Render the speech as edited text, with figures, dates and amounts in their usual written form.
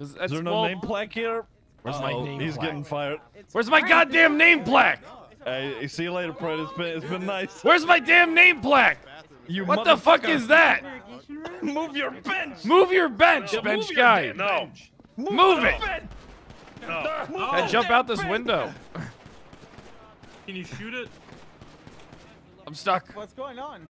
Is there no name plaque here? Where's my name plaque? Getting fired. Where's my goddamn name plaque? Hey, see you later, Fred. It's been nice. Where's my damn name plaque? You what the fuck is that? Move your bench. Move your bench, yeah, bench guy. No. Move it. No. Hey, jump out this window. Can you shoot it? I'm stuck. What's going on?